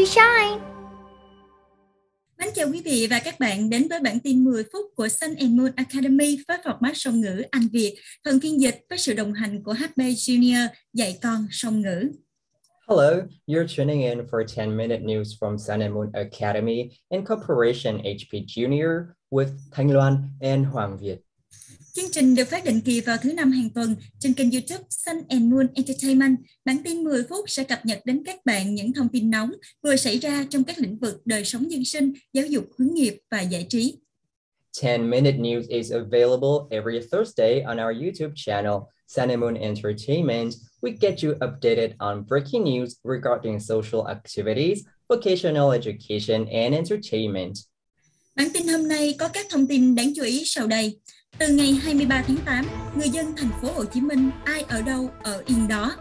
to shine. Mến chào quý vị và các bạn đến với bản tin 10 phút của Sun and Moon Academy với format song ngữ Anh Việt, phần phiên dịch với sự đồng hành của HP Junior dạy con song ngữ. Hello, you're tuning in for 10-minute news from Sun and Moon Academy in cooperation HP Junior with Thanh Loan and Hoàng Việt. Chương trình được phát định kỳ vào thứ Năm hàng tuần trên kênh YouTube Sun and Moon Entertainment. Bản tin 10 phút sẽ cập nhật đến các bạn những thông tin nóng vừa xảy ra trong các lĩnh vực đời sống dân sinh, giáo dục, hướng nghiệp và giải trí. 10-minute news is available every Thursday on our YouTube channel Sun and Moon Entertainment. We get you updated on breaking news regarding social activities, vocational education and entertainment. Bản tin hôm nay có các thông tin đáng chú ý sau đây. Từ ngày 23 tháng 8, người dân thành phố Hồ Chí Minh ai ở đâu ở yên đó,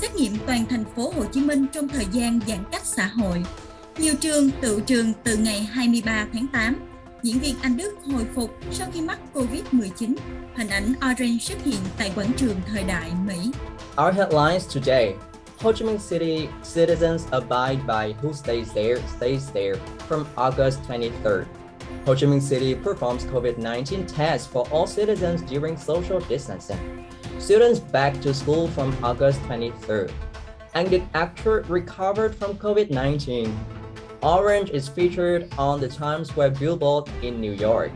xét nghiệm toàn thành phố Hồ Chí Minh trong thời gian giãn cách xã hội. Nhiều trường tựu trường từ ngày 23 tháng 8. Diễn viên Anh Đức hồi phục sau khi mắc COVID-19. Hình ảnh Orange xuất hiện tại quảng trường thời đại Mỹ. Our headlines today. Ho Chi Minh City citizens abide by who stays there from August 23rd. Ho Chi Minh City performs COVID-19 tests for all citizens during social distancing. Students back to school from August 23rd. Anh Đức actor recovered from COVID-19. Orange is featured on the Times Square billboard in New York.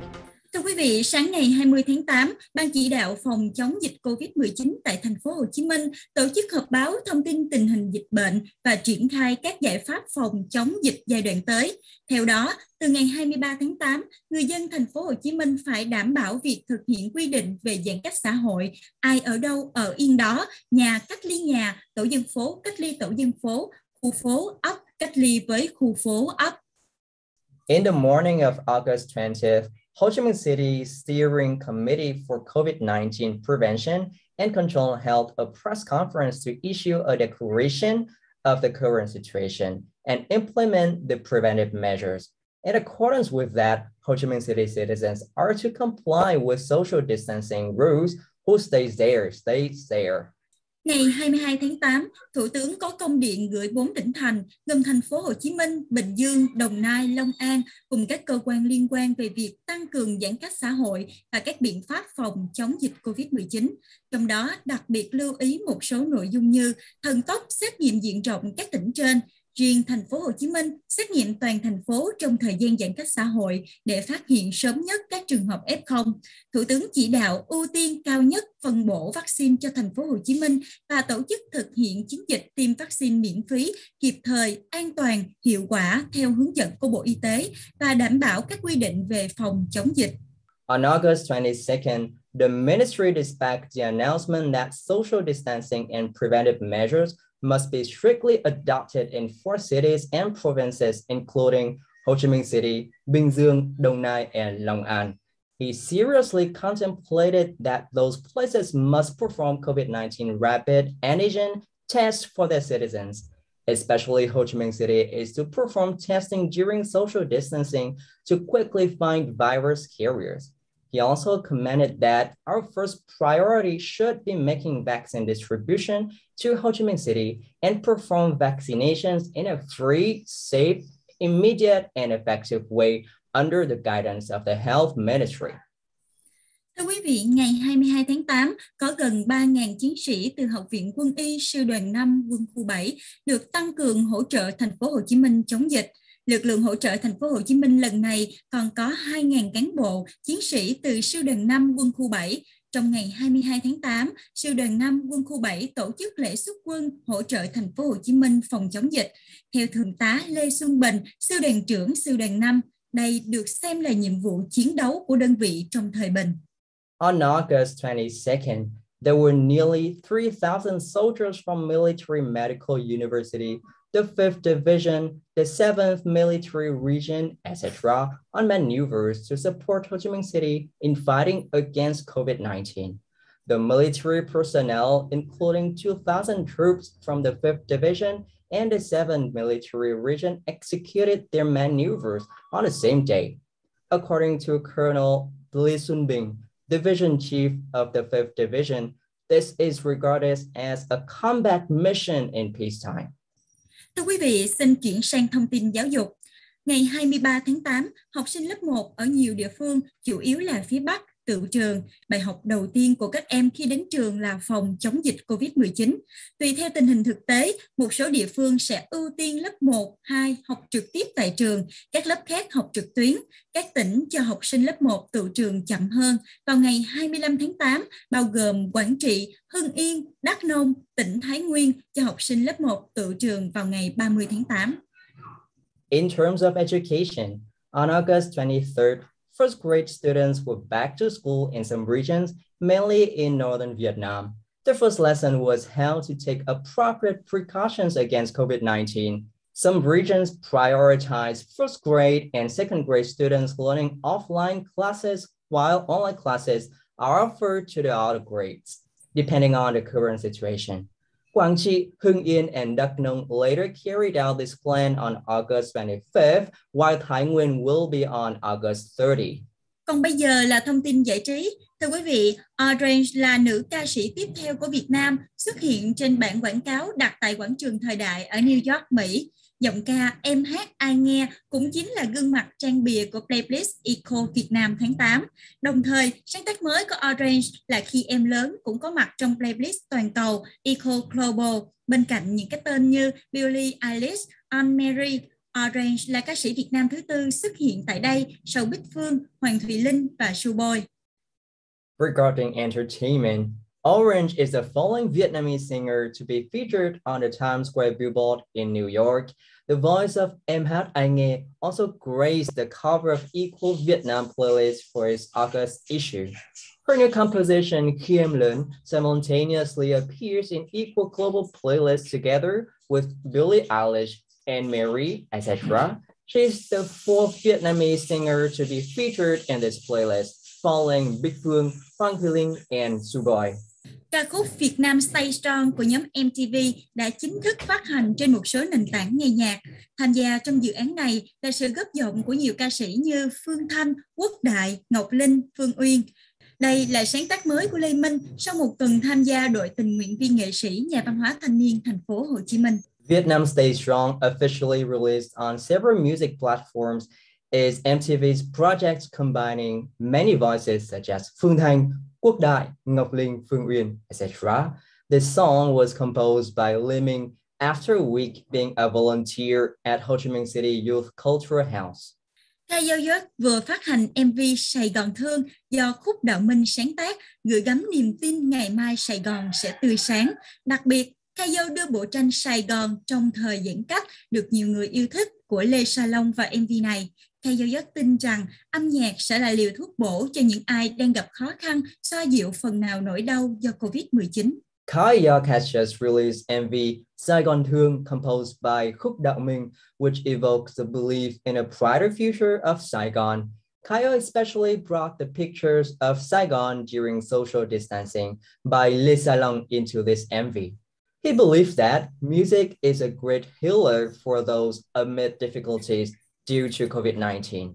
Thưa quý vị, sáng ngày 20 tháng 8, Ban chỉ đạo phòng chống dịch COVID-19 tại thành phố Hồ Chí Minh tổ chức họp báo thông tin tình hình dịch bệnh và triển khai các giải pháp phòng chống dịch giai đoạn tới. Theo đó, từ ngày 23 tháng 8, người dân thành phố Hồ Chí Minh phải đảm bảo việc thực hiện quy định về giãn cách xã hội, ai ở đâu ở yên đó, nhà cách ly nhà, tổ dân phố cách ly tổ dân phố, khu phố ấp cách ly với khu phố ấp. In the morning of August 20th, Ho Chi Minh City Steering Committee for COVID-19 Prevention and Control held a press conference to issue a declaration of the current situation and implement the preventive measures. In accordance with that, Ho Chi Minh City citizens are to comply with social distancing rules. Who stays there, stays there. Ngày 22 tháng 8, Thủ tướng có công điện gửi 4 tỉnh thành gồm thành phố Hồ Chí Minh, Bình Dương, Đồng Nai, Long An cùng các cơ quan liên quan về việc tăng cường giãn cách xã hội và các biện pháp phòng chống dịch COVID-19. Trong đó, đặc biệt lưu ý một số nội dung như thần tốc xét nghiệm diện rộng các tỉnh trên, riêng thành phố Hồ Chí Minh xét nghiệm toàn thành phố trong thời gian giãn cách xã hội để phát hiện sớm nhất các trường hợp F0. Thủ tướng chỉ đạo ưu tiên cao nhất phân bổ vaccine cho thành phố Hồ Chí Minh và tổ chức thực hiện chiến dịch tiêm vaccine miễn phí, kịp thời, an toàn, hiệu quả theo hướng dẫn của Bộ Y tế và đảm bảo các quy định về phòng chống dịch. On August 22nd, the ministry dispatched the announcement that social distancing and preventive measures must be strictly adopted in 4 cities and provinces, including Ho Chi Minh City, Bình Dương, Đồng Nai, and Long An. He seriously contemplated that those places must perform COVID-19 rapid antigen tests for their citizens. Especially Ho Chi Minh City is to perform testing during social distancing to quickly find virus carriers. He also commented that our first priority should be making vaccine distribution to Ho Chi Minh City and perform vaccinations in a free, safe, immediate, and effective way under the guidance of the Health Ministry. Thưa quý vị, ngày 22 tháng 8, có gần 3.000 chiến sĩ từ Học viện Quân y Sư đoàn 5 Quân khu 7 được tăng cường hỗ trợ thành phố Hồ Chí Minh chống dịch. Lực lượng hỗ trợ thành phố Hồ Chí Minh lần này còn có 2.000 cán bộ, chiến sĩ từ Sư đoàn 5 Quân khu 7. Trong ngày 22 tháng 8, Sư đoàn 5 Quân khu 7 tổ chức lễ xuất quân hỗ trợ thành phố Hồ Chí Minh phòng chống dịch. Theo Thượng tá Lê Xuân Bình, Sư đoàn trưởng Sư đoàn 5, đây được xem là nhiệm vụ chiến đấu của đơn vị trong thời bình. On August 22nd, there were nearly 3,000 soldiers from Military Medical University, the 5th Division, the 7th Military Region, etc., on maneuvers to support Ho Chi Minh City in fighting against COVID-19. The military personnel, including 2,000 troops from the 5th Division and the 7th Military Region, executed their maneuvers on the same day. According to Colonel Lee Sun-bing, Division Chief of the 5th Division, this is regarded as a combat mission in peacetime. Thưa quý vị, xin chuyển sang thông tin giáo dục. Ngày 23 tháng 8, học sinh lớp 1 ở nhiều địa phương, chủ yếu là phía Bắc, tựu trường. Bài học đầu tiên của các em khi đến trường là phòng chống dịch COVID-19. Tùy theo tình hình thực tế, một số địa phương sẽ ưu tiên lớp 1, 2 học trực tiếp tại trường, các lớp khác học trực tuyến. Các tỉnh cho học sinh lớp 1 tựu trường chậm hơn vào ngày 25 tháng 8, bao gồm Quảng Trị, Hưng Yên, Đắk Nông, tỉnh Thái Nguyên cho học sinh lớp 1 tựu trường vào ngày 30 tháng 8. In terms of education, on August 23rd, first grade students were back to school in some regions, mainly in northern Vietnam. The first lesson was how to take appropriate precautions against COVID-19. Some regions prioritized first grade and second grade students learning offline classes, while online classes are offered to the other grades, depending on the current situation. Quảng Trị, Hưng Yên, and Đắk Nông later carried out this plan on August 25th, while Thái Nguyên will be on August 30. Còn bây giờ là thông tin giải trí. Thưa quý vị, Orange là nữ ca sĩ tiếp theo của Việt Nam xuất hiện trên bảng quảng cáo đặt tại quảng trường Thời Đại ở New York, Mỹ. Giọng ca Em Hát Ai Nghe cũng chính là gương mặt trang bìa của playlist Eco Việt Nam tháng 8. Đồng thời, sáng tác mới của Orange là Khi Em Lớn cũng có mặt trong playlist toàn cầu Eco Global. Bên cạnh những cái tên như Billie Eilish, Anne Marie, Orange là ca sĩ Việt Nam thứ tư xuất hiện tại đây sau Bích Phương, Hoàng Thùy Linh và Suboi. Regarding entertainment, Orange is the following Vietnamese singer to be featured on the Times Square billboard in New York. The voice of Em Hát Ai Nghe also graced the cover of Equal Vietnam playlist for its August issue. Her new composition, Khi Em Lớn, simultaneously appears in Equal Global playlist together with Billie Eilish, Anne Marie, etc. She is the fourth Vietnamese singer to be featured in this playlist, following Bích Phương, Phan Mạnh Quỳnh and Suboi. Ca khúc Việt Nam Stay Strong của nhóm MTV đã chính thức phát hành trên một số nền tảng nghe nhạc. Tham gia trong dự án này là sự góp giọng của nhiều ca sĩ như Phương Thanh, Quốc Đại, Ngọc Linh, Phương Uyên. Đây là sáng tác mới của Lê Minh sau một tuần tham gia đội tình nguyện viên nghệ sĩ nhà văn hóa thanh niên thành phố Hồ Chí Minh. Vietnam Stay Strong, officially released on several music platforms, is MTV's project combining many voices such as Phương Thanh, Quốc Đại, Ngọc Linh, Phương Uyên, etc. This song was composed by Lê Minh after a week being a volunteer at Ho Chi Minh City Youth Cultural House. Kaya Yeo vừa phát hành MV Sài Gòn Thương do Khúc Đạo Minh sáng tác, gửi gắm niềm tin ngày mai Sài Gòn sẽ tươi sáng. Đặc biệt, Kaya Yeo đưa bộ tranh Sài Gòn trong thời giãn cách được nhiều người yêu thích của Lê Sa Long vào MV này. Kaya Yeo tin rằng âm nhạc sẽ là liều thuốc bổ cho những ai đang gặp khó khăn, xoa dịu phần nào nỗi đau do COVID-19. Kaya Yeo has just released MV Saigon Thương composed by Khúc Đạo Minh, which evokes the belief in a brighter future of Saigon. Kaya Yeo especially brought the pictures of Saigon during social distancing by Lê Sa Long into this MV. He believes that music is a great healer for those amid difficulties due to COVID-19.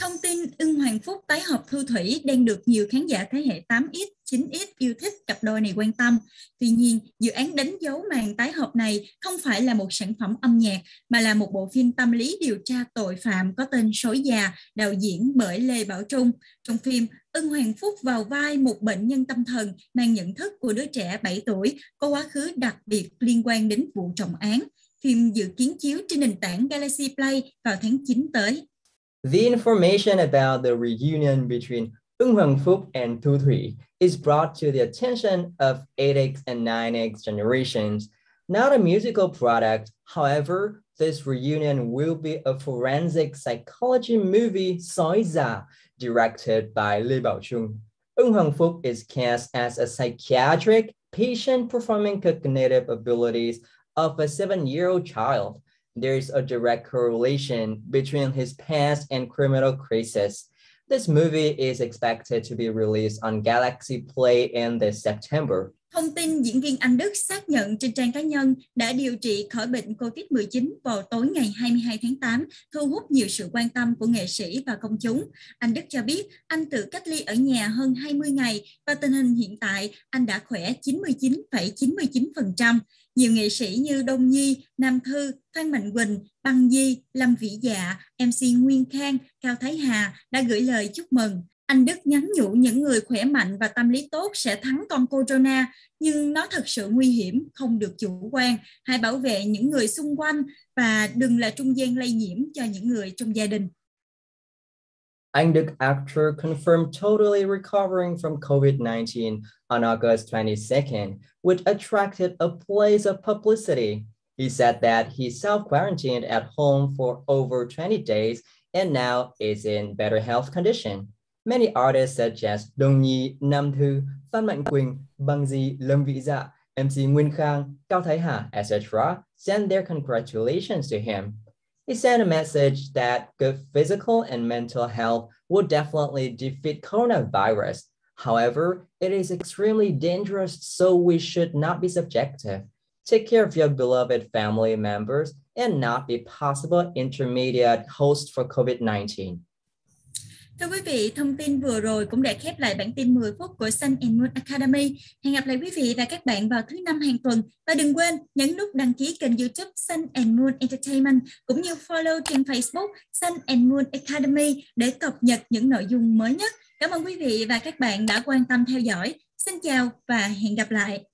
Thông tin Ưng Hoàng Phúc tái hợp Thu Thủy đang được nhiều khán giả thế hệ 8X, 9X yêu thích cặp đôi này quan tâm. Tuy nhiên, dự án đánh dấu màn tái hợp này không phải là một sản phẩm âm nhạc, mà là một bộ phim tâm lý điều tra tội phạm có tên Sói Già, đạo diễn bởi Lê Bảo Trung. Trong phim, Ưng Hoàng Phúc vào vai một bệnh nhân tâm thần mang nhận thức của đứa trẻ 7 tuổi, có quá khứ đặc biệt liên quan đến vụ trọng án. Phim dự kiến chiếu trên nền tảng Galaxy Play vào tháng 9 tới. The information about the reunion between Ưng Hoàng Phúc and Thu Thủy is brought to the attention of 8X and 9X generations. Not a musical product, however, this reunion will be a forensic psychology movie Sói Già, directed by Lê Bảo Trung. Ưng Hoàng Phúc is cast as a psychiatric patient performing cognitive abilities of a 7-year-old child. There is a direct correlation between his past and criminal cases. This movie is expected to be released on Galaxy Play in this September. Thông tin diễn viên Anh Đức xác nhận trên trang cá nhân đã điều trị khỏi bệnh COVID-19 vào tối ngày 22 tháng 8 thu hút nhiều sự quan tâm của nghệ sĩ và công chúng. Anh Đức cho biết anh tự cách ly ở nhà hơn 20 ngày và tình hình hiện tại anh đã khỏe 99,99%. nhiều nghệ sĩ như Đông Nhi, Nam Thư, Phan Mạnh Quỳnh, Băng Di, Lâm Vĩ Dạ, MC Nguyên Khang, Cao Thái Hà đã gửi lời chúc mừng. Anh Đức nhắn nhủ những người khỏe mạnh và tâm lý tốt sẽ thắng con corona, nhưng nó thật sự nguy hiểm, không được chủ quan. Hãy bảo vệ những người xung quanh và đừng là trung gian lây nhiễm cho những người trong gia đình. Anh Đức actor confirmed totally recovering from COVID-19 on August 22nd, which attracted a blaze of publicity. He said that he self-quarantined at home for over 20 days and now is in better health condition. Many artists such as Đông Nhi, Nam Thư, Phan Mạnh Quỳnh, Băng Di, Lâm Vĩ Dạ, MC Nguyên Khang, Cao Thái Hà, etc. sent their congratulations to him. He sent a message that good physical and mental health will definitely defeat coronavirus. However, it is extremely dangerous, so we should not be subjective. Take care of your beloved family members and not be possible intermediate hosts for COVID-19. Thưa quý vị, thông tin vừa rồi cũng đã khép lại bản tin 10 phút của Sun and Moon Academy. Hẹn gặp lại quý vị và các bạn vào thứ Năm hàng tuần. Và đừng quên nhấn nút đăng ký kênh YouTube Sun and Moon Entertainment cũng như follow trên Facebook Sun and Moon Academy để cập nhật những nội dung mới nhất. Cảm ơn quý vị và các bạn đã quan tâm theo dõi. Xin chào và hẹn gặp lại.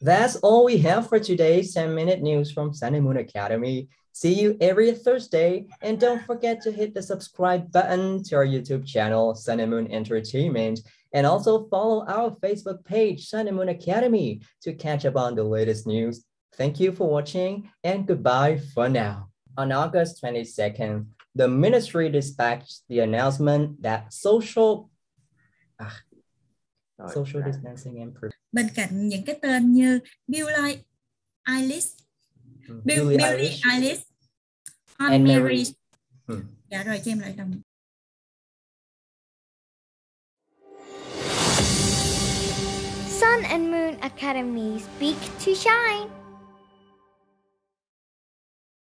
That's all we have for today's 10-minute news from Sun and Moon Academy. See you every Thursday, and don't forget to hit the subscribe button to our YouTube channel, Sun and Moon Entertainment, and also follow our Facebook page, Sun and Moon Academy, to catch up on the latest news. Thank you for watching, and goodbye for now. On August 22nd, the ministry dispatched the announcement that social distancing improved. Bên cạnh những cái tên như Billie Eilish, Billie Eilish on Marriage. Dạ rồi, cho em lại đồng. Sun and Moon Academy, speak to shine.